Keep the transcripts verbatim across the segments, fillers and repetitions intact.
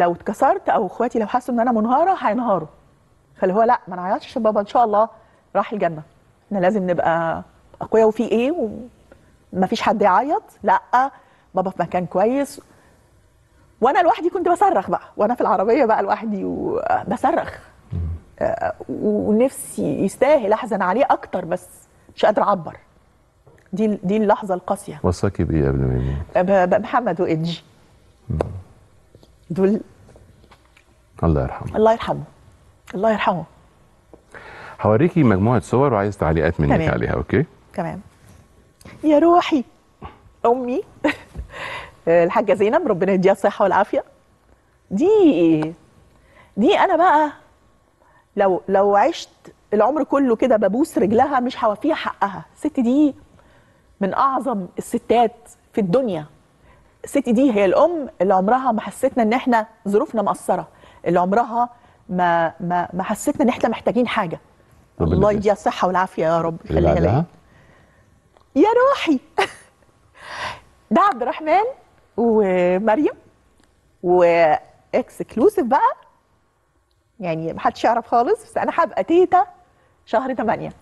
لو اتكسرت او اخواتي لو حسوا ان انا منهاره هينهاروا. فاللي هو لا ما نعيطش بابا ان شاء الله راح الجنه، احنا لازم نبقى اقوياء وفي ايه ومفيش حد يعيط، لا بابا في مكان كويس. وانا لوحدي كنت بصرخ بقى، وانا في العربيه بقى لوحدي وبصرخ، ونفسي يستاهل احزن عليه اكتر بس مش قادره اعبر. دي دي اللحظه القاسيه. وصاكي بايه قبل ما يموت؟ محمد وانجي دول الله يرحمه الله يرحمه الله يرحمه. هوريكي مجموعه صور وعايز تعليقات منك عليها. اوكي تمام. يا روحي امي الحاجه زينب ربنا يديها الصحه والعافيه. دي دي انا بقى لو لو عشت العمر كله كده ببوس رجلها مش هوفيها حقها. الست دي من اعظم الستات في الدنيا. الست دي هي الام اللي عمرها ما حسيتنا ان احنا ظروفنا مقصره، اللي عمرها ما ما ما حسيتنا ان احنا محتاجين حاجه. الله يديها الصحه والعافيه يا رب. خليها لها يا روحي. ده عبد الرحمن ومريم، واكسكلوسيف بقى يعني محدش يعرف خالص، بس انا هبقى تيتا شهر ثمانية.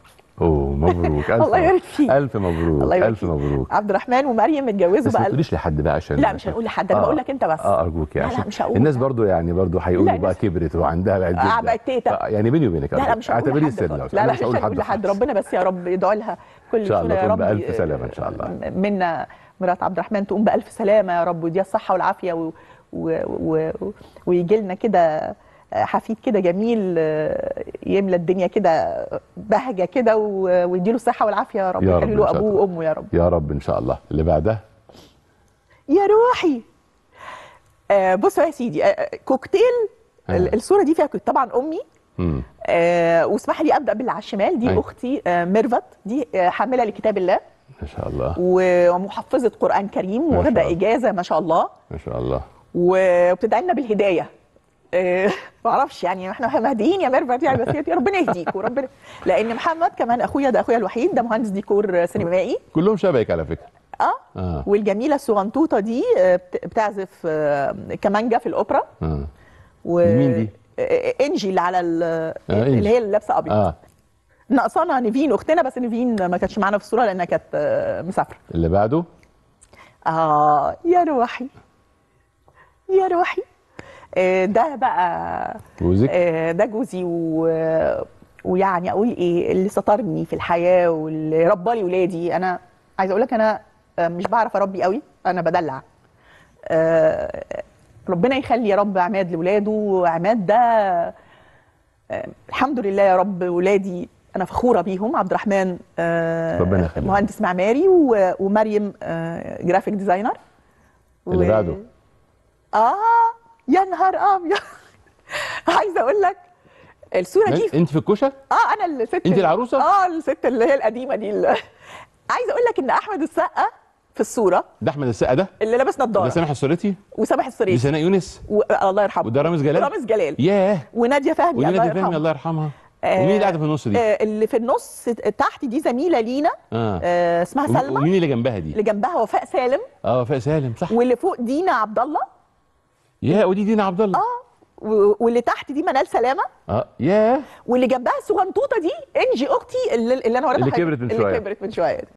اوه مبروك. ألف الله يبارك فيك. ألف مبروك. الله يبارك. ألف مبروك. عبد الرحمن ومريم متجوزوا بقى. ما تقوليش لحد بقى عشان لا مش هنقول لحد. انا آه بقول لك انت بس. اه ارجوك يعني. لا, لا مش هقول. الناس برضو يعني برضو هيقولوا بقى كبرت وعندها بعد كده. بقى تيتا. يعني بيني وبينك. لا لا مش هقول لحد. لا لا مش هقول لحد. ربنا بس يا رب يدعو لها كل سنه يا رب. بألف سلامه ان شاء الله. منا مرات عبد الرحمن تقوم بألف سلامه يا رب، وديها الصحه والعافيه، ويجي لنا كده حفيد كده جميل يملى الدنيا كده بهجه كده، ويديله الصحه والعافيه يا رب، يخلي له ابوه وامه يا رب يا رب ان شاء الله. اللي بعدها يا روحي. آه بصوا يا سيدي، آه كوكتيل. آه. الصوره دي فيها طبعا امي. آه واسمح لي ابدا باللي على الشمال، دي آه. اختي آه ميرفت، دي آه حامله لكتاب الله ما شاء الله، ومحفظه قران كريم، واخده اجازه ما شاء الله ما شاء الله، وبتدعي لنا بالهدايه. ما اعرفش يعني احنا مهديين يا ميرفت يعني، بس يا ربنا يهديك وربنا. لان محمد كمان اخويا، ده اخويا الوحيد، ده مهندس ديكور سينمائي. كلهم شبهك على فكره. اه, آه. والجميله الصغنطوطه دي بتعزف كمانجا في الاوبرا. اه و... مين دي؟ انجي اللي على ال... آه اللي هي اللي لابسه ابيض. اه ناقصانا نيفين اختنا، بس نيفين ما كانتش معانا في الصوره لانها كانت مسافره. اللي بعده اه يا روحي يا روحي. ده بقى جوزك؟ ده جوزي، و... ويعني اقول ايه، اللي سترني في الحياه واللي ربى لي ولادي. انا عايزه اقول لك انا مش بعرف اربي قوي، انا بدلع. ربنا يخلي يا رب عماد لاولاده. وعماد ده الحمد لله يا رب ولادي انا فخوره بيهم. عبد الرحمن مهندس معماري، و... ومريم جرافيك ديزاينر. اللي بعده و... اه يا نهار ابيض. عايزه اقول لك الصوره دي انت في الكوشه؟ اه انا الست، انت العروسه؟ اه الست اللي هي القديمه دي. عايزه اقول لك ان احمد السقا في الصوره. ده احمد السقا ده اللي لابس نضاره، ده سامح السريتي، وسامح السريتي، دي سناء يونس و... الله يرحمه، وده رامز جلال رامز جلال ياه، وناديه فهمي الله يرحمها فهمي الله يرحمها. آه ومين اللي قاعده في النص دي؟ آه اللي في النص تحت دي زميله لينا. آه. آه اسمها سلمى. ومين اللي جنبها دي؟ اللي جنبها وفاء سالم. اه وفاء سالم صح. واللي فوق دينا عبد الله. يا ودي دينا عبد الله. اه واللي تحت دي منال سلامه. اه ياه. واللي جنبها الصغنطوطه دي انجي اختي اللي, اللي انا وريتها اللي كبرت من شويه اللي كبرت من شويه